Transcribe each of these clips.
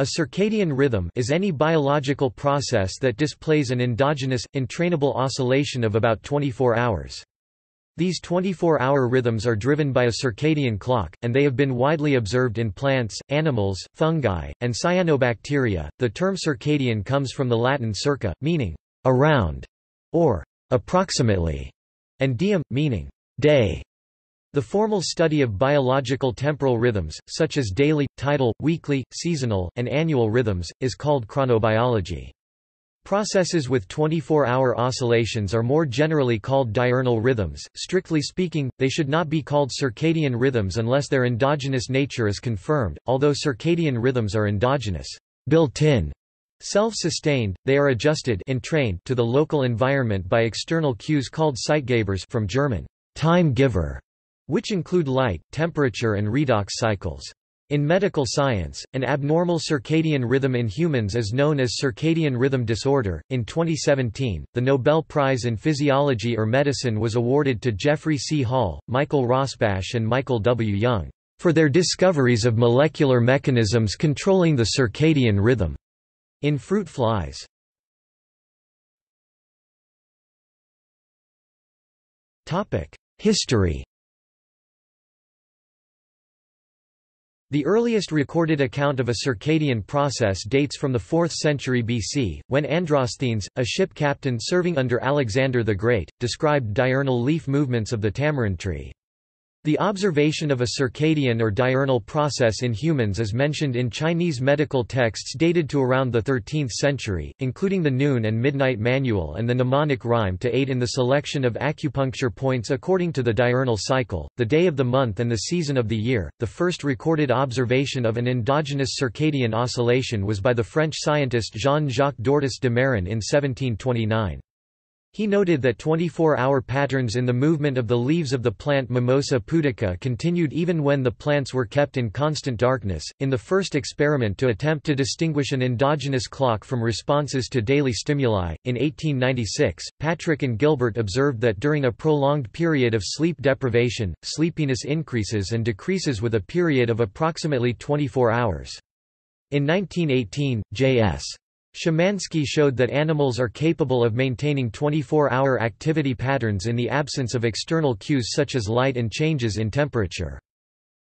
A circadian rhythm is any biological process that displays an endogenous, intrainable oscillation of about 24 hours. These 24-hour rhythms are driven by a circadian clock, and they have been widely observed in plants, animals, fungi, and cyanobacteria. The term circadian comes from the Latin circa, meaning around or approximately, and diem, meaning day. The formal study of biological temporal rhythms, such as daily, tidal, weekly, seasonal, and annual rhythms, is called chronobiology. Processes with 24-hour oscillations are more generally called diurnal rhythms. Strictly speaking, they should not be called circadian rhythms unless their endogenous nature is confirmed. Although circadian rhythms are endogenous, built-in, self-sustained, they are adjusted entrained to the local environment by external cues called Zeitgebers, from German time giver, which include light, temperature, and redox cycles. In medical science, an abnormal circadian rhythm in humans is known as circadian rhythm disorder. In 2017, the Nobel Prize in Physiology or Medicine was awarded to Jeffrey C. Hall, Michael Rosbash, and Michael W. Young for their discoveries of molecular mechanisms controlling the circadian rhythm in fruit flies. Topic: History. The earliest recorded account of a circadian process dates from the 4th century BC, when Androsthenes, a ship captain serving under Alexander the Great, described diurnal leaf movements of the tamarind tree. The observation of a circadian or diurnal process in humans is mentioned in Chinese medical texts dated to around the 13th century, including the Noon and Midnight Manual and the mnemonic rhyme to aid in the selection of acupuncture points according to the diurnal cycle, the day of the month and the season of the year. The first recorded observation of an endogenous circadian oscillation was by the French scientist Jean-Jacques de Mairan in 1729. He noted that 24-hour patterns in the movement of the leaves of the plant Mimosa pudica continued even when the plants were kept in constant darkness. In the first experiment to attempt to distinguish an endogenous clock from responses to daily stimuli, in 1896, Patrick and Gilbert observed that during a prolonged period of sleep deprivation, sleepiness increases and decreases with a period of approximately 24 hours. In 1918, J.S. Szymanski showed that animals are capable of maintaining 24-hour activity patterns in the absence of external cues such as light and changes in temperature.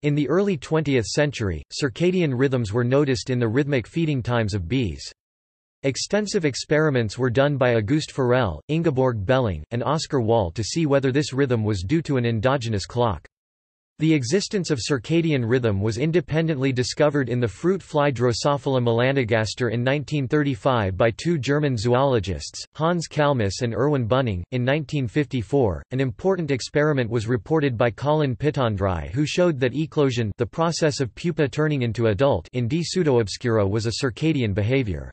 In the early 20th century, circadian rhythms were noticed in the rhythmic feeding times of bees. Extensive experiments were done by Auguste Forel, Ingeborg Belling, and Oscar Wall to see whether this rhythm was due to an endogenous clock. The existence of circadian rhythm was independently discovered in the fruit fly Drosophila melanogaster in 1935 by two German zoologists, Hans Kalmus and Erwin Bunning. In 1954, an important experiment was reported by Colin Pittendrigh, who showed that eclosion, the process of pupa turning into adult, in D. pseudoobscura was a circadian behavior.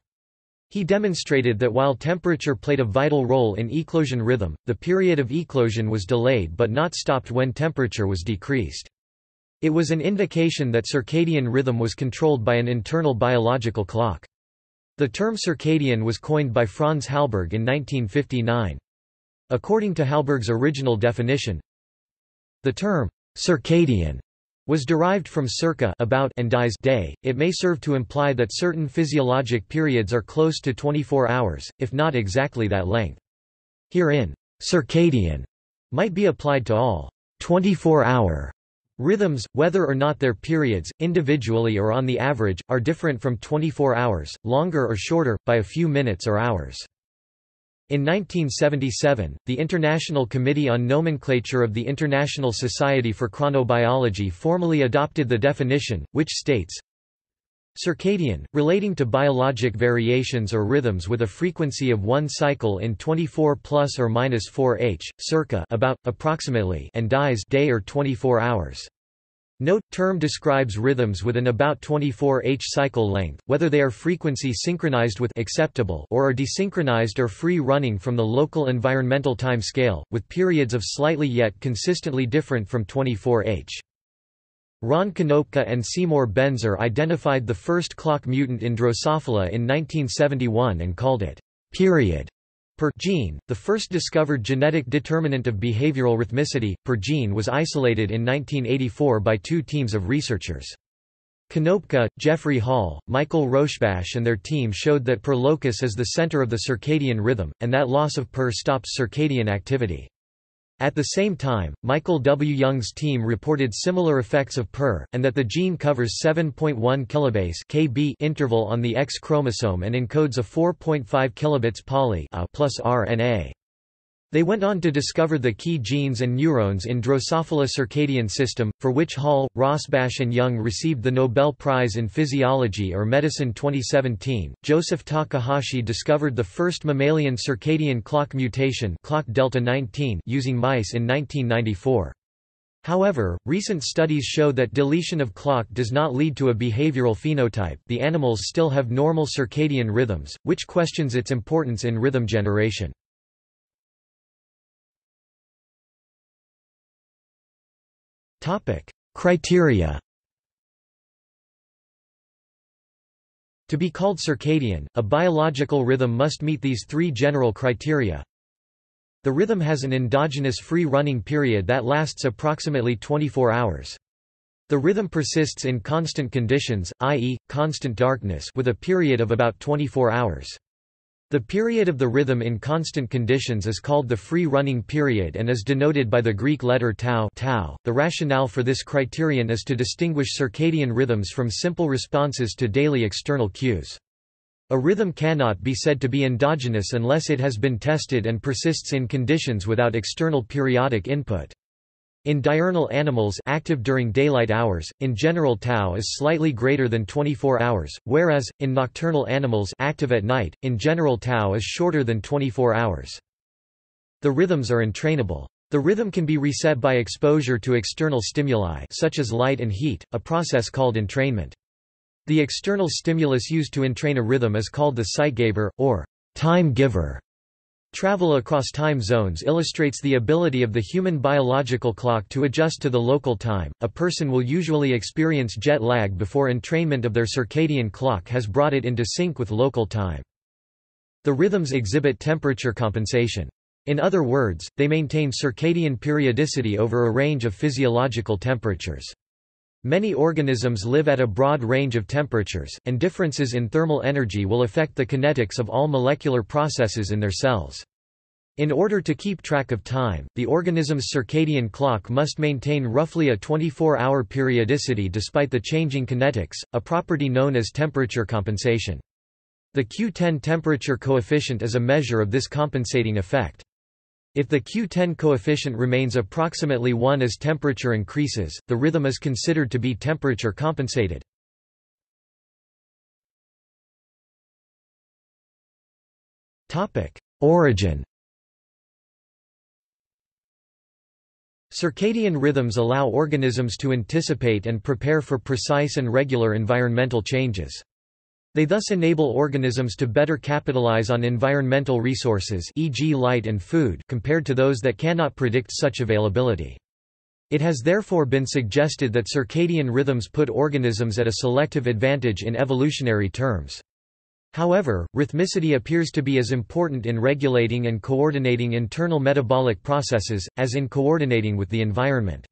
He demonstrated that while temperature played a vital role in eclosion rhythm, the period of eclosion was delayed but not stopped when temperature was decreased. It was an indication that circadian rhythm was controlled by an internal biological clock. The term circadian was coined by Franz Halberg in 1959. According to Halberg's original definition, the term circadian was derived from circa about and dies day. It may serve to imply that certain physiologic periods are close to 24 hours, if not exactly that length. Herein, circadian might be applied to all 24-hour rhythms, whether or not their periods, individually or on the average, are different from 24 hours, longer or shorter, by a few minutes or hours. In 1977, the International Committee on Nomenclature of the International Society for Chronobiology formally adopted the definition, which states, "Circadian, relating to biologic variations or rhythms with a frequency of one cycle in 24 plus or minus 4h, circa about, approximately, and dies day or 24 hours." Note, term describes rhythms with an about 24h cycle length, whether they are frequency synchronized with acceptable or are desynchronized or free-running from the local environmental time scale, with periods of slightly yet consistently different from 24h. Ron Konopka and Seymour Benzer identified the first clock mutant in Drosophila in 1971 and called it period. Per gene, the first discovered genetic determinant of behavioral rhythmicity, per gene was isolated in 1984 by two teams of researchers. Konopka, Jeffrey Hall, Michael Rosbash and their team showed that per locus is the center of the circadian rhythm, and that loss of per stops circadian activity. At the same time, Michael W. Young's team reported similar effects of PER, and that the gene covers 7.1 kilobase (kb) interval on the X chromosome and encodes a 4.5 kilobits poly A plus RNA. They went on to discover the key genes and neurons in Drosophila circadian system, for which Hall, Rosbash and Young received the Nobel Prize in Physiology or Medicine 2017. Joseph Takahashi discovered the first mammalian circadian clock mutation clock delta 19 using mice in 1994. However, recent studies show that deletion of clock does not lead to a behavioral phenotype. The animals still have normal circadian rhythms, which questions its importance in rhythm generation. Criteria. To be called circadian, a biological rhythm must meet these three general criteria. The rhythm has an endogenous free-running period that lasts approximately 24 hours. The rhythm persists in constant conditions, i.e., constant darkness with a period of about 24 hours. The period of the rhythm in constant conditions is called the free-running period and is denoted by the Greek letter tau. The rationale for this criterion is to distinguish circadian rhythms from simple responses to daily external cues. A rhythm cannot be said to be endogenous unless it has been tested and persists in conditions without external periodic input. In diurnal animals active during daylight hours, in general tau is slightly greater than 24 hours, whereas, in nocturnal animals active at night, in general tau is shorter than 24 hours. The rhythms are entrainable. The rhythm can be reset by exposure to external stimuli such as light and heat, a process called entrainment. The external stimulus used to entrain a rhythm is called the zeitgeber, or time giver. Travel across time zones illustrates the ability of the human biological clock to adjust to the local time. A person will usually experience jet lag before entrainment of their circadian clock has brought it into sync with local time. The rhythms exhibit temperature compensation. In other words, they maintain circadian periodicity over a range of physiological temperatures. Many organisms live at a broad range of temperatures, and differences in thermal energy will affect the kinetics of all molecular processes in their cells. In order to keep track of time, the organism's circadian clock must maintain roughly a 24-hour periodicity despite the changing kinetics, a property known as temperature compensation. The Q10 temperature coefficient is a measure of this compensating effect. If the Q10 coefficient remains approximately 1 as temperature increases, the rhythm is considered to be temperature compensated. Origin. Circadian rhythms allow organisms to anticipate and prepare for precise and regular environmental changes. They thus enable organisms to better capitalize on environmental resources, e.g. light and food, compared to those that cannot predict such availability. It has therefore been suggested that circadian rhythms put organisms at a selective advantage in evolutionary terms. However, rhythmicity appears to be as important in regulating and coordinating internal metabolic processes, as in coordinating with the environment.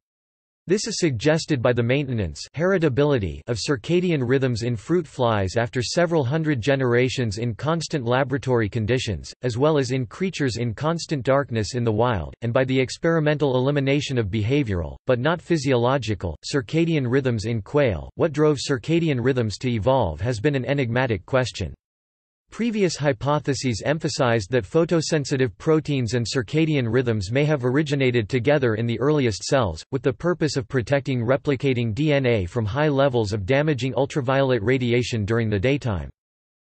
This is suggested by the maintenance heritability of circadian rhythms in fruit flies after several hundred generations in constant laboratory conditions, as well as in creatures in constant darkness in the wild, and by the experimental elimination of behavioral, but not physiological, circadian rhythms in quail. What drove circadian rhythms to evolve has been an enigmatic question. Previous hypotheses emphasized that photosensitive proteins and circadian rhythms may have originated together in the earliest cells, with the purpose of protecting replicating DNA from high levels of damaging ultraviolet radiation during the daytime.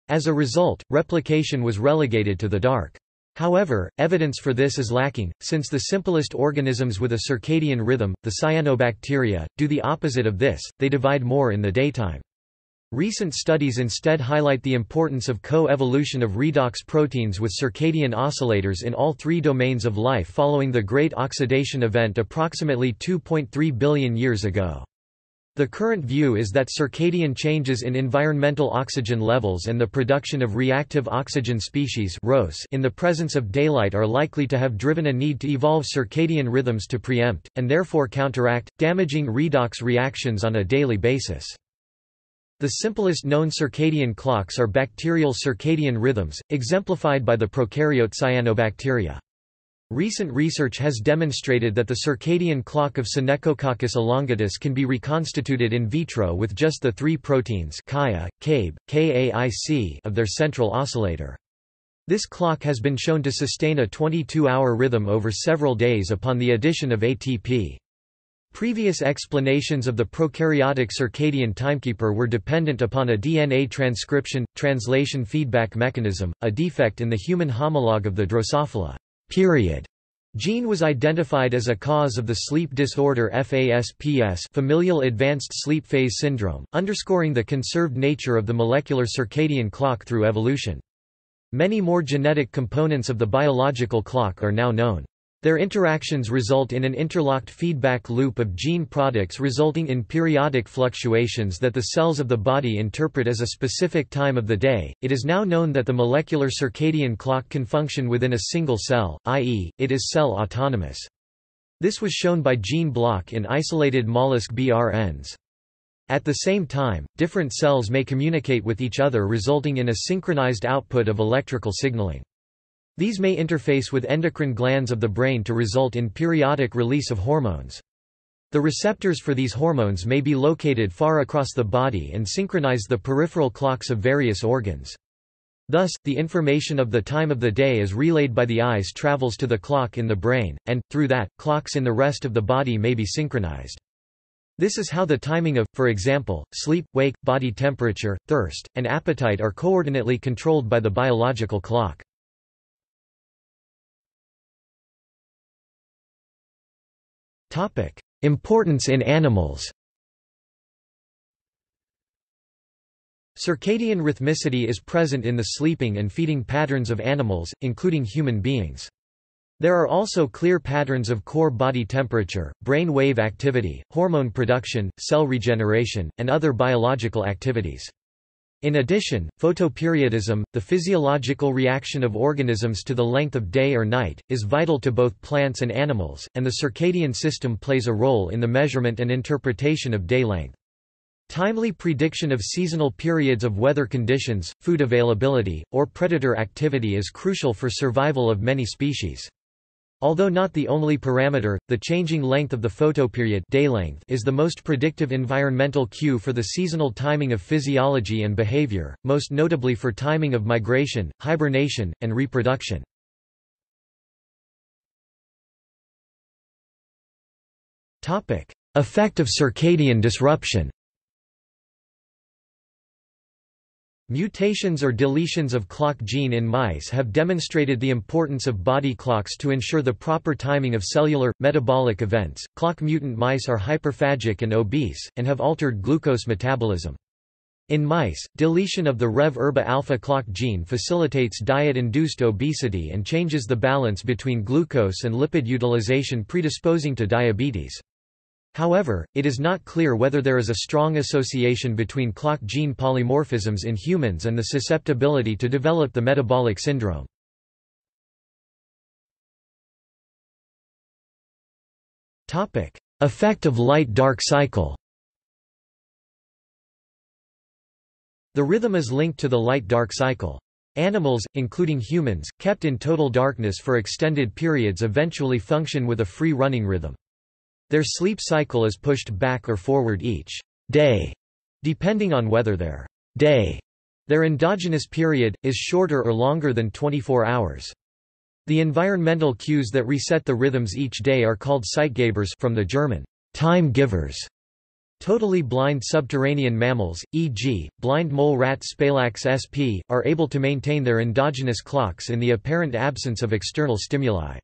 As a result, replication was relegated to the dark. However, evidence for this is lacking, since the simplest organisms with a circadian rhythm, the cyanobacteria, do the opposite of this, they divide more in the daytime. Recent studies instead highlight the importance of co-evolution of redox proteins with circadian oscillators in all three domains of life following the Great Oxidation Event approximately 2.3 billion years ago. The current view is that circadian changes in environmental oxygen levels and the production of reactive oxygen species in the presence of daylight are likely to have driven a need to evolve circadian rhythms to preempt, and therefore counteract, damaging redox reactions on a daily basis. The simplest known circadian clocks are bacterial circadian rhythms, exemplified by the prokaryote cyanobacteria. Recent research has demonstrated that the circadian clock of Senecococcus elongatus can be reconstituted in vitro with just the three proteins Kaya, Kb, Kaic of their central oscillator. This clock has been shown to sustain a 22-hour rhythm over several days upon the addition of ATP. Previous explanations of the prokaryotic circadian timekeeper were dependent upon a DNA transcription-translation feedback mechanism, a defect in the human homologue of the Drosophila period gene was identified as a cause of the sleep disorder FASPS, familial advanced sleep phase syndrome, underscoring the conserved nature of the molecular circadian clock through evolution. Many more genetic components of the biological clock are now known. Their interactions result in an interlocked feedback loop of gene products resulting in periodic fluctuations that the cells of the body interpret as a specific time of the day. It is now known that the molecular circadian clock can function within a single cell, i.e., it is cell autonomous. This was shown by gene block in isolated mollusk BRNs. At the same time, different cells may communicate with each other, resulting in a synchronized output of electrical signaling. These may interface with endocrine glands of the brain to result in periodic release of hormones. The receptors for these hormones may be located far across the body and synchronize the peripheral clocks of various organs. Thus, the information of the time of the day is relayed by the eyes travels to the clock in the brain, and, through that, clocks in the rest of the body may be synchronized. This is how the timing of, for example, sleep, wake, body temperature, thirst, and appetite are coordinately controlled by the biological clock. Importance in animals. Circadian rhythmicity is present in the sleeping and feeding patterns of animals, including human beings. There are also clear patterns of core body temperature, brain wave activity, hormone production, cell regeneration, and other biological activities. In addition, photoperiodism, the physiological reaction of organisms to the length of day or night, is vital to both plants and animals, and the circadian system plays a role in the measurement and interpretation of day length. Timely prediction of seasonal periods of weather conditions, food availability, or predator activity is crucial for survival of many species. Although not the only parameter, the changing length of the photoperiod day length is the most predictive environmental cue for the seasonal timing of physiology and behavior, most notably for timing of migration, hibernation, and reproduction. Topic: Effect of circadian disruption. Mutations or deletions of clock gene in mice have demonstrated the importance of body clocks to ensure the proper timing of cellular, metabolic events. Clock mutant mice are hyperphagic and obese, and have altered glucose metabolism. In mice, deletion of the Rev-ERBA alpha clock gene facilitates diet-induced obesity and changes the balance between glucose and lipid utilization, predisposing to diabetes. However, it is not clear whether there is a strong association between clock gene polymorphisms in humans and the susceptibility to develop the metabolic syndrome. Topic: Effect of light-dark cycle. The rhythm is linked to the light-dark cycle. Animals, including humans, kept in total darkness for extended periods eventually function with a free-running rhythm. Their sleep cycle is pushed back or forward each day, depending on whether their day, their endogenous period, is shorter or longer than 24 hours. The environmental cues that reset the rhythms each day are called Zeitgebers, from the German time givers. Totally blind subterranean mammals, e.g., blind mole rat Spalax sp., are able to maintain their endogenous clocks in the apparent absence of external stimuli.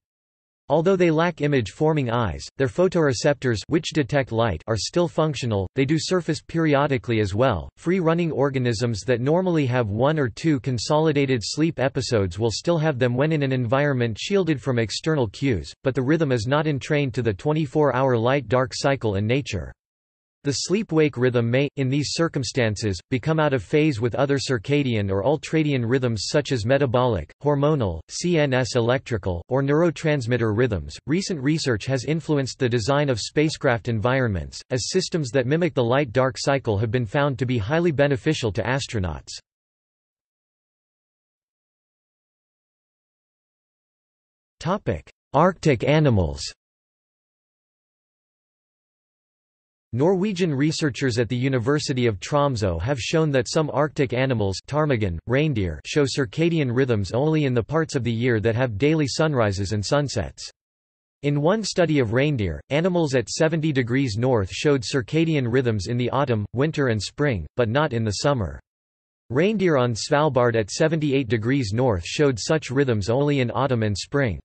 Although they lack image-forming eyes, their photoreceptors, which detect light, are still functional. They do surface periodically as well. Free-running organisms that normally have one or two consolidated sleep episodes will still have them when in an environment shielded from external cues, but the rhythm is not entrained to the 24-hour light-dark cycle in nature. The sleep-wake rhythm may, in these circumstances, become out of phase with other circadian or ultradian rhythms such as metabolic, hormonal, CNS electrical, or neurotransmitter rhythms. Recent research has influenced the design of spacecraft environments, as systems that mimic the light-dark cycle have been found to be highly beneficial to astronauts. Topic: Arctic animals. Norwegian researchers at the University of Tromsø have shown that some Arctic animals, ptarmigan, reindeer, show circadian rhythms only in the parts of the year that have daily sunrises and sunsets. In one study of reindeer, animals at 70 degrees north showed circadian rhythms in the autumn, winter and spring, but not in the summer. Reindeer on Svalbard at 78 degrees north showed such rhythms only in autumn and spring.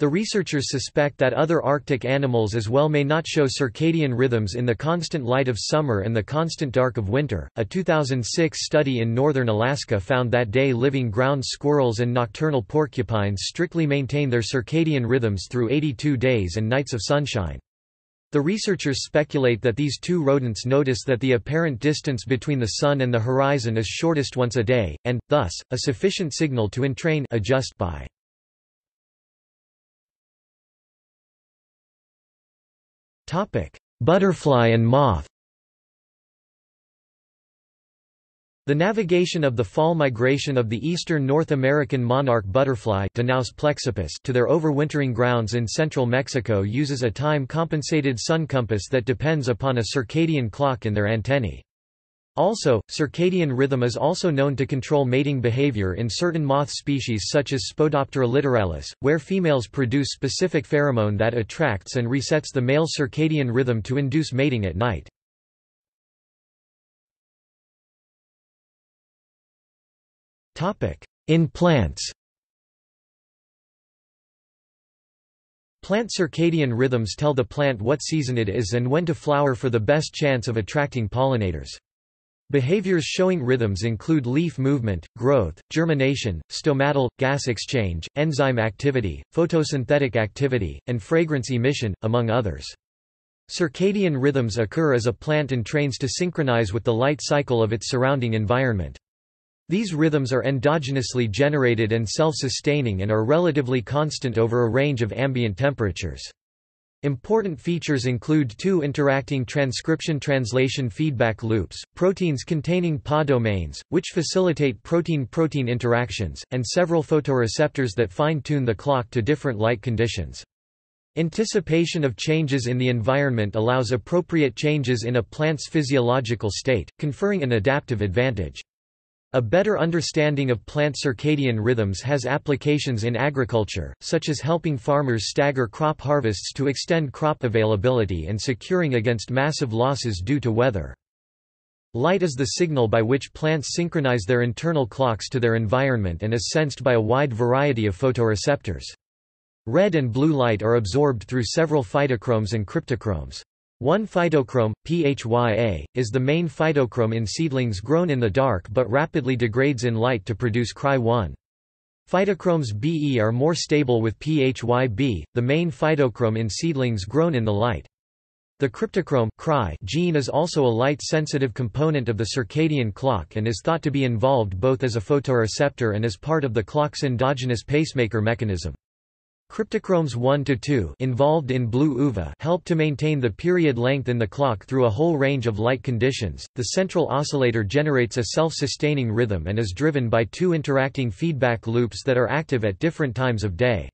The researchers suspect that other Arctic animals as well may not show circadian rhythms in the constant light of summer and the constant dark of winter. A 2006 study in northern Alaska found that day-living ground squirrels and nocturnal porcupines strictly maintain their circadian rhythms through 82 days and nights of sunshine. The researchers speculate that these two rodents notice that the apparent distance between the sun and the horizon is shortest once a day, and, thus, a sufficient signal to entrain adjust by. Butterfly and moth. The navigation of the fall migration of the eastern North American monarch butterfly to their overwintering grounds in central Mexico uses a time-compensated sun compass that depends upon a circadian clock in their antennae. Also, circadian rhythm is also known to control mating behavior in certain moth species such as Spodoptera littoralis, where females produce specific pheromone that attracts and resets the male circadian rhythm to induce mating at night. In plants, plant circadian rhythms tell the plant what season it is and when to flower for the best chance of attracting pollinators. Behaviors showing rhythms include leaf movement, growth, germination, stomatal, gas exchange, enzyme activity, photosynthetic activity, and fragrance emission, among others. Circadian rhythms occur as a plant entrains to synchronize with the light cycle of its surrounding environment. These rhythms are endogenously generated and self-sustaining and are relatively constant over a range of ambient temperatures. Important features include two interacting transcription-translation feedback loops, proteins containing PA domains, which facilitate protein-protein interactions, and several photoreceptors that fine-tune the clock to different light conditions. Anticipation of changes in the environment allows appropriate changes in a plant's physiological state, conferring an adaptive advantage. A better understanding of plant circadian rhythms has applications in agriculture, such as helping farmers stagger crop harvests to extend crop availability and securing against massive losses due to weather. Light is the signal by which plants synchronize their internal clocks to their environment and is sensed by a wide variety of photoreceptors. Red and blue light are absorbed through several phytochromes and cryptochromes. One phytochrome, PHYA, is the main phytochrome in seedlings grown in the dark but rapidly degrades in light to produce CRY1. Phytochromes BE are more stable with PHYB, the main phytochrome in seedlings grown in the light. The cryptochrome CRY gene is also a light-sensitive component of the circadian clock and is thought to be involved both as a photoreceptor and as part of the clock's endogenous pacemaker mechanism. Cryptochromes 1 to 2 involved in blue uva help to maintain the period length in the clock through a whole range of light conditions. The central oscillator generates a self-sustaining rhythm and is driven by two interacting feedback loops that are active at different times of day.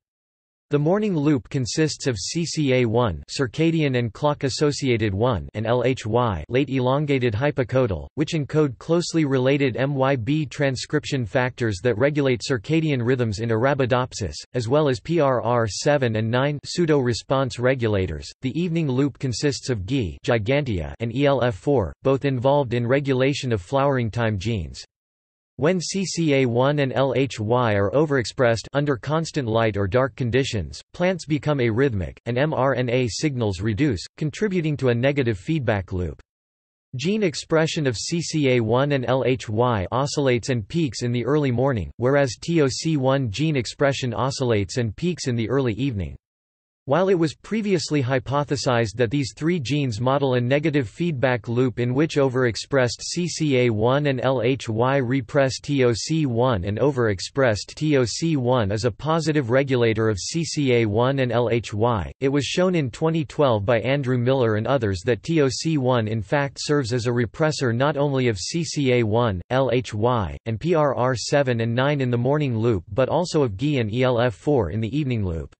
The morning loop consists of CCA1 (circadian and clock-associated 1) and LHY (late elongated hypocodal), which encode closely related MYB transcription factors that regulate circadian rhythms in Arabidopsis, as well as PRR7 and 9 pseudo-response regulators. The evening loop consists of GI (gigantea) and ELF4, both involved in regulation of flowering time genes. When CCA1 and LHY are overexpressed under constant light or dark conditions, plants become arrhythmic, and mRNA signals reduce, contributing to a negative feedback loop. Gene expression of CCA1 and LHY oscillates and peaks in the early morning, whereas TOC1 gene expression oscillates and peaks in the early evening. While it was previously hypothesized that these three genes model a negative feedback loop in which overexpressed CCA1 and LHY repress TOC1 and overexpressed TOC1 is a positive regulator of CCA1 and LHY, it was shown in 2012 by Andrew Miller and others that TOC1 in fact serves as a repressor not only of CCA1, LHY, and PRR7 and 9 in the morning loop but also of GI and ELF4 in the evening loop.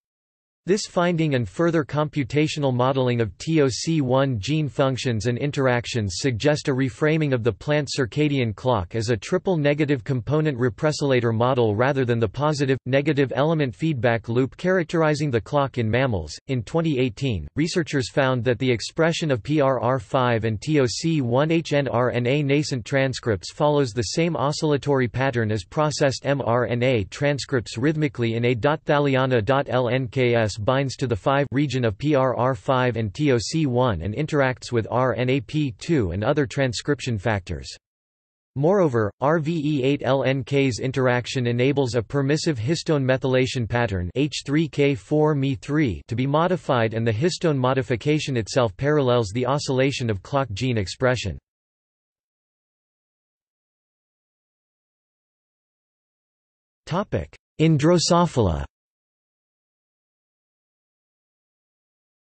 This finding and further computational modeling of TOC1 gene functions and interactions suggest a reframing of the plant circadian clock as a triple negative component repressilator model rather than the positive negative element feedback loop characterizing the clock in mammals. In 2018, researchers found that the expression of PRR5 and TOC1 hnRNA nascent transcripts follows the same oscillatory pattern as processed mRNA transcripts rhythmically in A.Thaliana.lnks binds to the 5 region of PRR5 and TOC1 and interacts with RNAP2 and other transcription factors. Moreover, RVE8-LNK's interaction enables a permissive histone methylation pattern H3K4Me3 to be modified, and the histone modification itself parallels the oscillation of clock gene expression. In Drosophila.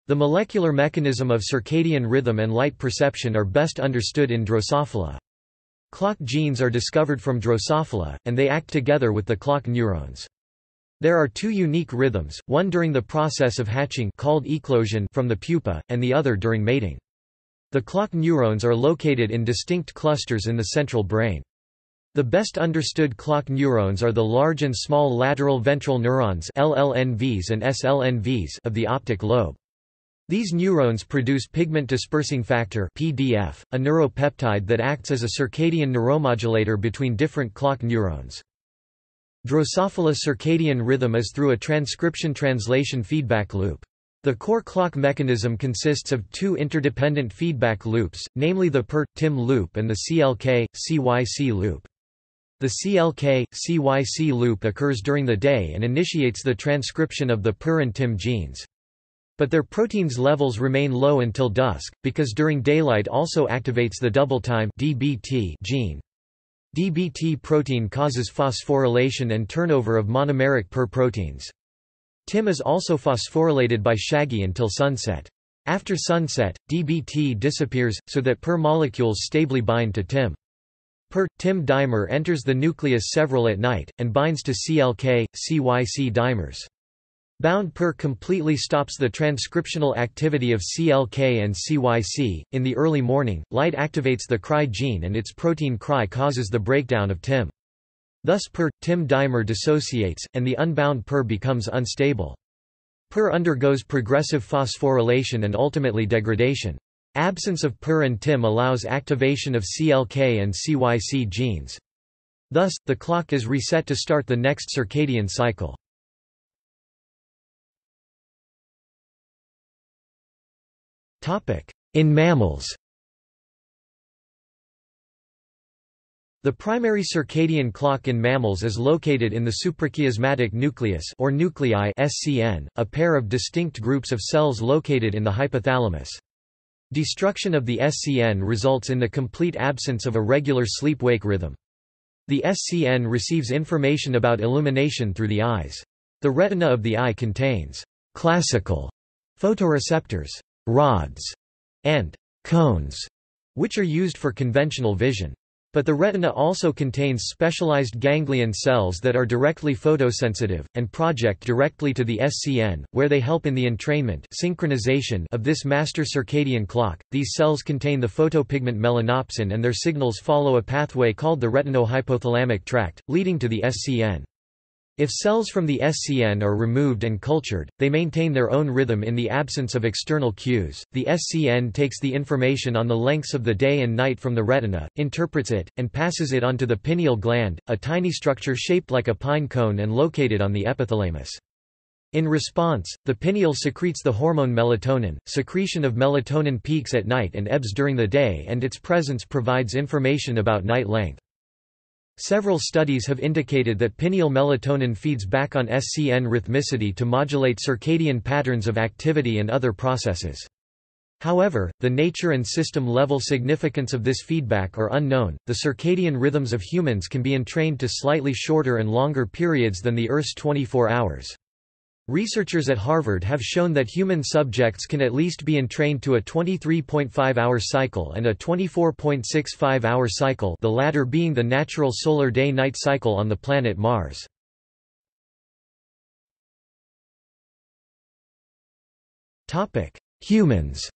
The molecular mechanism of circadian rhythm and light perception are best understood in Drosophila. Clock genes are discovered from Drosophila, and they act together with the clock neurons. There are two unique rhythms, one during the process of hatching called eclosion from the pupa, and the other during mating. The clock neurons are located in distinct clusters in the central brain. The best understood clock neurons are the large and small lateral ventral neurons (LLNVs) and SLNVs of the optic lobe. These neurons produce pigment dispersing factor (PDF), a neuropeptide that acts as a circadian neuromodulator between different clock neurons. Drosophila circadian rhythm is through a transcription-translation feedback loop. The core clock mechanism consists of two interdependent feedback loops, namely the PER-TIM loop and the CLK-CYC loop. The CLK-CYC loop occurs during the day and initiates the transcription of the PER and TIM genes. But their proteins levels remain low until dusk, because during daylight also activates the double-time (DBT) gene. DBT protein causes phosphorylation and turnover of monomeric PER proteins. TIM is also phosphorylated by Shaggy until sunset. After sunset, DBT disappears, so that PER molecules stably bind to TIM. PER-TIM dimer enters the nucleus several at night, and binds to CLK-CYC dimers. Bound PER completely stops the transcriptional activity of CLK and CYC. In the early morning, light activates the CRY gene and its protein CRY causes the breakdown of TIM. Thus PER-TIM dimer dissociates, and the unbound PER becomes unstable. PER undergoes progressive phosphorylation and ultimately degradation. Absence of PER and TIM allows activation of CLK and CYC genes. Thus, the clock is reset to start the next circadian cycle. In mammals. The primary circadian clock in mammals is located in the suprachiasmatic nucleus or nuclei (SCN), a pair of distinct groups of cells located in the hypothalamus. Destruction of the SCN results in the complete absence of a regular sleep-wake rhythm. The SCN receives information about illumination through the eyes. The retina of the eye contains classical photoreceptors, rods, and cones, which are used for conventional vision. But the retina also contains specialized ganglion cells that are directly photosensitive, and project directly to the SCN, where they help in the entrainment synchronization of this master circadian clock. These cells contain the photopigment melanopsin and their signals follow a pathway called the retinohypothalamic tract, leading to the SCN. If cells from the SCN are removed and cultured, they maintain their own rhythm in the absence of external cues. The SCN takes the information on the lengths of the day and night from the retina, interprets it, and passes it onto the pineal gland, a tiny structure shaped like a pine cone and located on the epithalamus. In response, the pineal secretes the hormone melatonin. Secretion of melatonin peaks at night and ebbs during the day, and its presence provides information about night length. Several studies have indicated that pineal melatonin feeds back on SCN rhythmicity to modulate circadian patterns of activity and other processes. However, the nature and system-level significance of this feedback are unknown. The circadian rhythms of humans can be entrained to slightly shorter and longer periods than the Earth's 24 hours. Researchers at Harvard have shown that human subjects can at least be entrained to a 23.5-hour cycle and a 24.65-hour cycle, the latter being the natural solar day-night cycle on the planet Mars. Humans.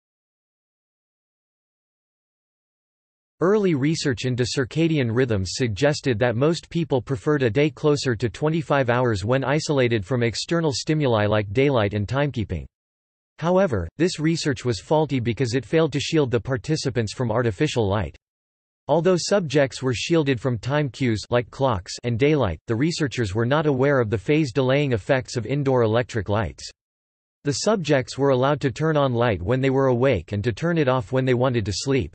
Early research into circadian rhythms suggested that most people preferred a day closer to 25 hours when isolated from external stimuli like daylight and timekeeping. However, this research was faulty because it failed to shield the participants from artificial light. Although subjects were shielded from time cues like clocks and daylight, the researchers were not aware of the phase-delaying effects of indoor electric lights. The subjects were allowed to turn on light when they were awake and to turn it off when they wanted to sleep.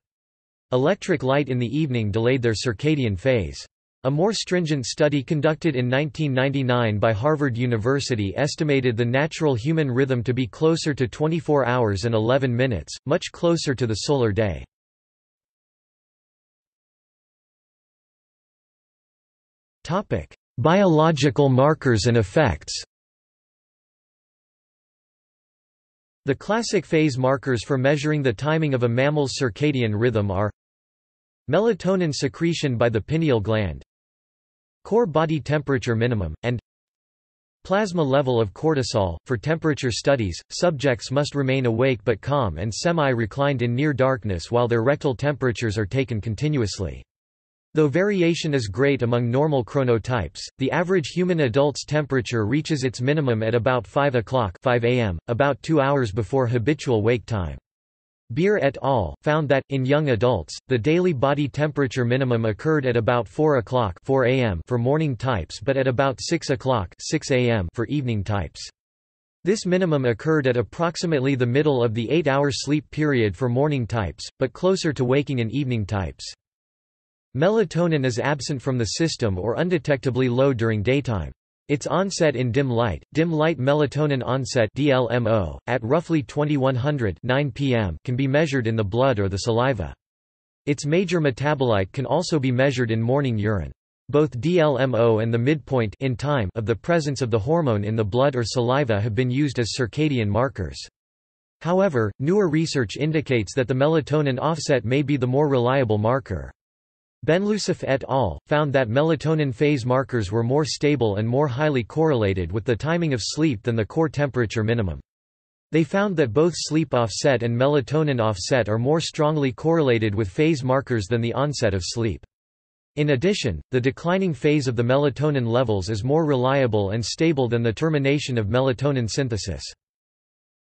Electric light in the evening delayed their circadian phase. A more stringent study conducted in 1999 by Harvard University estimated the natural human rhythm to be closer to 24 hours and 11 minutes, much closer to the solar day. Topic: Biological markers and effects. The classic phase markers for measuring the timing of a mammal's circadian rhythm are melatonin secretion by the pineal gland, core body temperature minimum, and plasma level of cortisol. For temperature studies, subjects must remain awake but calm and semi-reclined in near darkness while their rectal temperatures are taken continuously. Though variation is great among normal chronotypes, the average human adult's temperature reaches its minimum at about 5 o'clock (5 a.m.), about 2 hours before habitual wake time. Beer et al. Found that, in young adults, the daily body temperature minimum occurred at about 4 o'clock (4 a.m.) for morning types but at about 6 o'clock (6 a.m.) for evening types. This minimum occurred at approximately the middle of the 8-hour sleep period for morning types, but closer to waking in evening types. Melatonin is absent from the system or undetectably low during daytime. Its onset in dim light melatonin onset (DLMO), at roughly 2100 (9 p.m.) can be measured in the blood or the saliva. Its major metabolite can also be measured in morning urine. Both DLMO and the midpoint in time of the presence of the hormone in the blood or saliva have been used as circadian markers. However, newer research indicates that the melatonin offset may be the more reliable marker. Benlousaf et al. Found that melatonin phase markers were more stable and more highly correlated with the timing of sleep than the core temperature minimum. They found that both sleep offset and melatonin offset are more strongly correlated with phase markers than the onset of sleep. In addition, the declining phase of the melatonin levels is more reliable and stable than the termination of melatonin synthesis.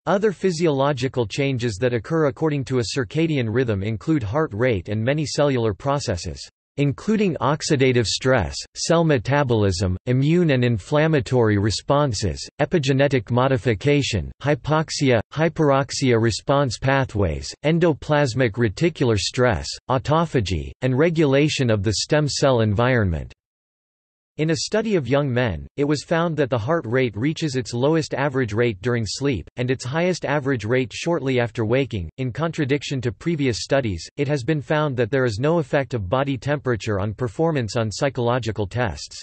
Other physiological changes that occur according to a circadian rhythm include heart rate and many cellular processes, including oxidative stress, cell metabolism, immune and inflammatory responses, epigenetic modification, hypoxia, hyperoxia response pathways, endoplasmic reticular stress, autophagy, and regulation of the stem cell environment. In a study of young men, it was found that the heart rate reaches its lowest average rate during sleep, and its highest average rate shortly after waking. In contradiction to previous studies, it has been found that there is no effect of body temperature on performance on psychological tests.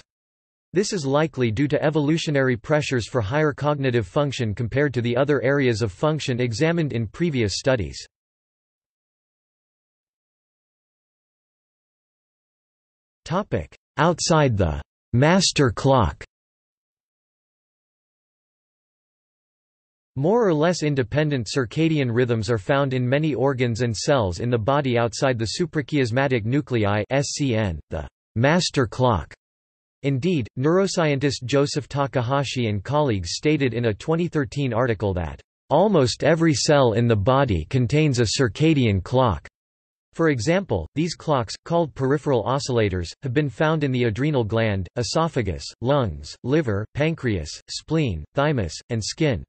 This is likely due to evolutionary pressures for higher cognitive function compared to the other areas of function examined in previous studies. Outside the master clock. More or less independent circadian rhythms are found in many organs and cells in the body outside the suprachiasmatic nuclei (SCN), the master clock. Indeed, neuroscientist Joseph Takahashi and colleagues stated in a 2013 article that almost every cell in the body contains a circadian clock. For example, these clocks, called peripheral oscillators, have been found in the adrenal gland, esophagus, lungs, liver, pancreas, spleen, thymus, and skin.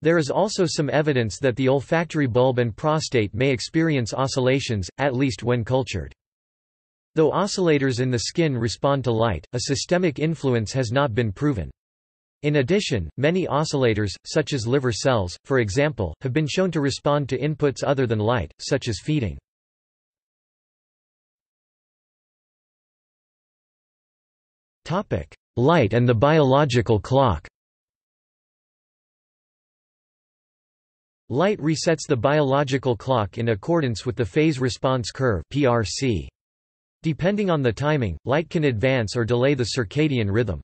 There is also some evidence that the olfactory bulb and prostate may experience oscillations, at least when cultured. Though oscillators in the skin respond to light, a systemic influence has not been proven. In addition, many oscillators, such as liver cells, for example, have been shown to respond to inputs other than light, such as feeding. Light and the biological clock. Light resets the biological clock in accordance with the phase response curve (PRC). Depending on the timing, light can advance or delay the circadian rhythm.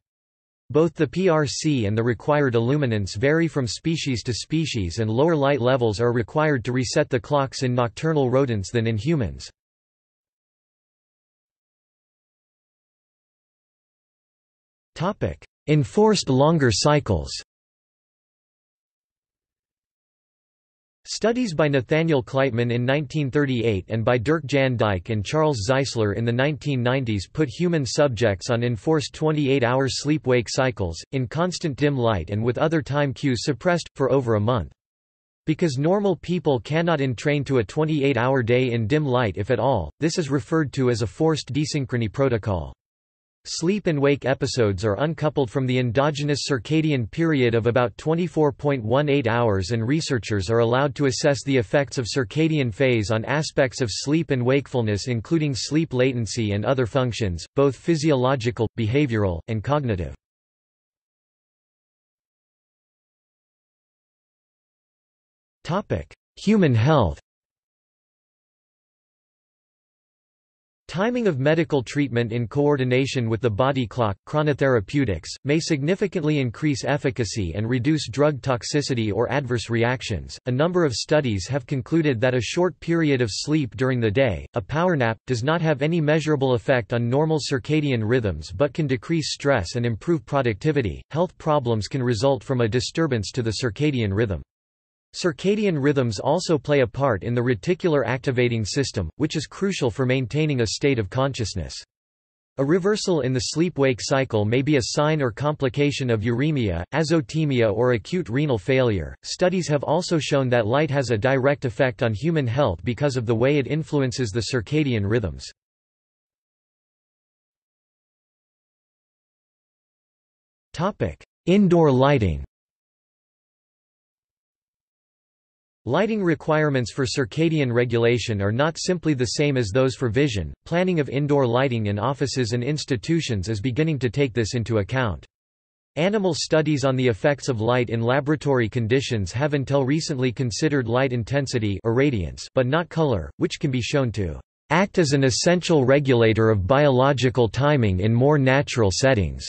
Both the PRC and the required illuminance vary from species to species, and lower light levels are required to reset the clocks in nocturnal rodents than in humans. Enforced longer cycles. Studies by Nathaniel Kleitman in 1938 and by Dirk Jan Dyke and Charles Zeisler in the 1990s put human subjects on enforced 28-hour sleep-wake cycles, in constant dim light and with other time cues suppressed, for over a month. Because normal people cannot entrain to a 28-hour day in dim light if at all, this is referred to as a forced desynchrony protocol. Sleep and wake episodes are uncoupled from the endogenous circadian period of about 24.18 hours, and researchers are allowed to assess the effects of circadian phase on aspects of sleep and wakefulness, including sleep latency and other functions, both physiological, behavioral, and cognitive. Human health. Timing of medical treatment in coordination with the body clock, chronotherapeutics, may significantly increase efficacy and reduce drug toxicity or adverse reactions. A number of studies have concluded that a short period of sleep during the day, a power nap, does not have any measurable effect on normal circadian rhythms but can decrease stress and improve productivity. Health problems can result from a disturbance to the circadian rhythm. Circadian rhythms also play a part in the reticular activating system, which is crucial for maintaining a state of consciousness. A reversal in the sleep-wake cycle may be a sign or complication of uremia, azotemia, or acute renal failure. Studies have also shown that light has a direct effect on human health because of the way it influences the circadian rhythms. Topic: Indoor lighting. Lighting requirements for circadian regulation are not simply the same as those for vision. Planning of indoor lighting in offices and institutions is beginning to take this into account. Animal studies on the effects of light in laboratory conditions have until recently considered light intensity or irradiance, but not color, which can be shown to act as an essential regulator of biological timing in more natural settings.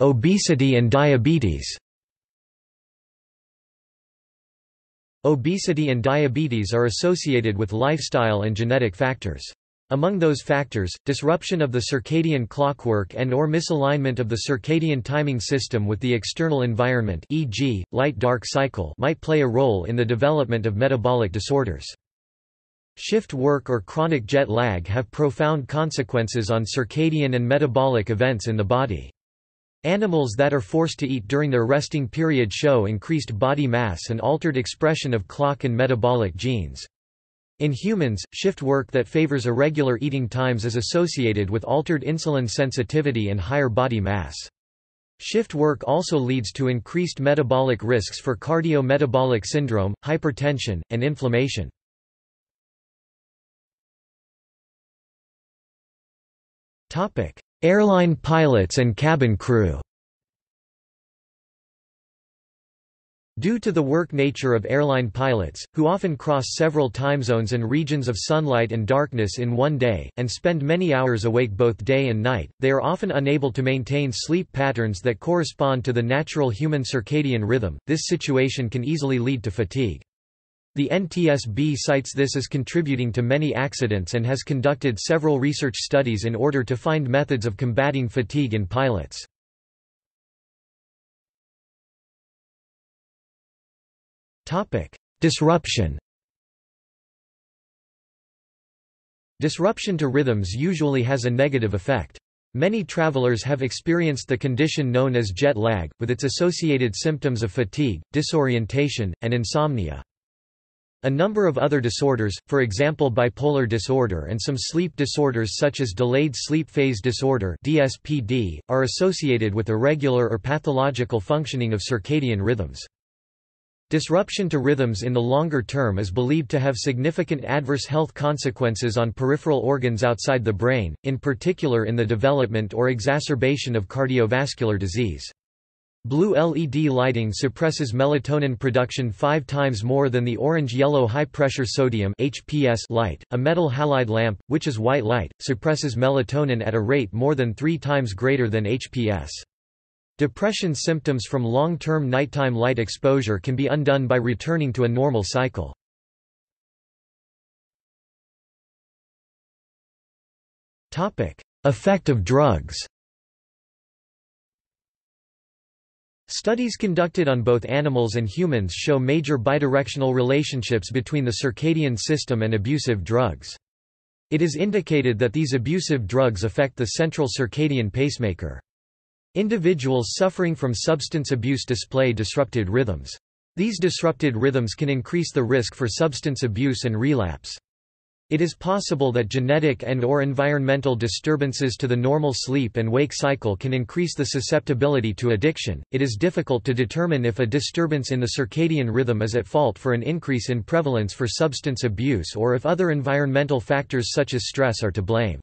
Obesity and diabetes. Obesity and diabetes are associated with lifestyle and genetic factors. Among those factors, disruption of the circadian clockwork and/or misalignment of the circadian timing system with the external environment, e.g., light-dark cycle, might play a role in the development of metabolic disorders. Shift work or chronic jet lag have profound consequences on circadian and metabolic events in the body. Animals that are forced to eat during their resting period show increased body mass and altered expression of clock and metabolic genes. In humans, shift work that favors irregular eating times is associated with altered insulin sensitivity and higher body mass. Shift work also leads to increased metabolic risks for cardiometabolic syndrome, hypertension, and inflammation. Airline pilots and cabin crew. Due to the work nature of airline pilots, who often cross several time zones and regions of sunlight and darkness in one day, and spend many hours awake both day and night, they are often unable to maintain sleep patterns that correspond to the natural human circadian rhythm. This situation can easily lead to fatigue. The NTSB cites this as contributing to many accidents and has conducted several research studies in order to find methods of combating fatigue in pilots. Disruption. Disruption to rhythms usually has a negative effect. Many travelers have experienced the condition known as jet lag, with its associated symptoms of fatigue, disorientation, and insomnia. A number of other disorders, for example bipolar disorder and some sleep disorders such as delayed sleep phase disorder (DSPD), are associated with irregular or pathological functioning of circadian rhythms. Disruption to rhythms in the longer term is believed to have significant adverse health consequences on peripheral organs outside the brain, in particular in the development or exacerbation of cardiovascular disease. Blue LED lighting suppresses melatonin production 5 times more than the orange-yellow high-pressure sodium (HPS) light. A metal halide lamp, which is white light, suppresses melatonin at a rate more than 3 times greater than HPS. Depression symptoms from long-term nighttime light exposure can be undone by returning to a normal cycle. Effect of drugs. Studies conducted on both animals and humans show major bidirectional relationships between the circadian system and abusive drugs. It is indicated that these abusive drugs affect the central circadian pacemaker. Individuals suffering from substance abuse display disrupted rhythms. These disrupted rhythms can increase the risk for substance abuse and relapse. It is possible that genetic and/or environmental disturbances to the normal sleep and wake cycle can increase the susceptibility to addiction. It is difficult to determine if a disturbance in the circadian rhythm is at fault for an increase in prevalence for substance abuse or if other environmental factors such as stress are to blame.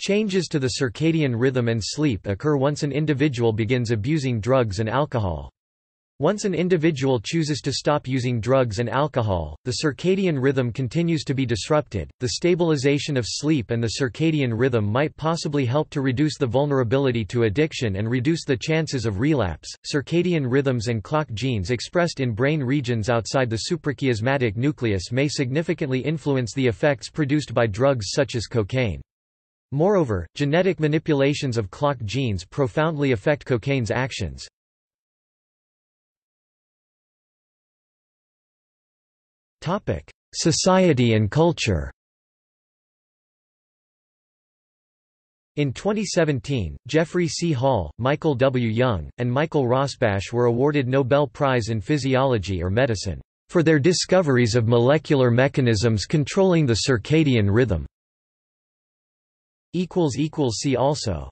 Changes to the circadian rhythm and sleep occur once an individual begins abusing drugs and alcohol. Once an individual chooses to stop using drugs and alcohol, the circadian rhythm continues to be disrupted. The stabilization of sleep and the circadian rhythm might possibly help to reduce the vulnerability to addiction and reduce the chances of relapse. Circadian rhythms and clock genes expressed in brain regions outside the suprachiasmatic nucleus may significantly influence the effects produced by drugs such as cocaine. Moreover, genetic manipulations of clock genes profoundly affect cocaine's actions. Topic: Society and culture. In 2017, Jeffrey C. Hall, Michael W. Young, and Michael Rosbash were awarded Nobel Prize in Physiology or Medicine for their discoveries of molecular mechanisms controlling the circadian rhythm. See also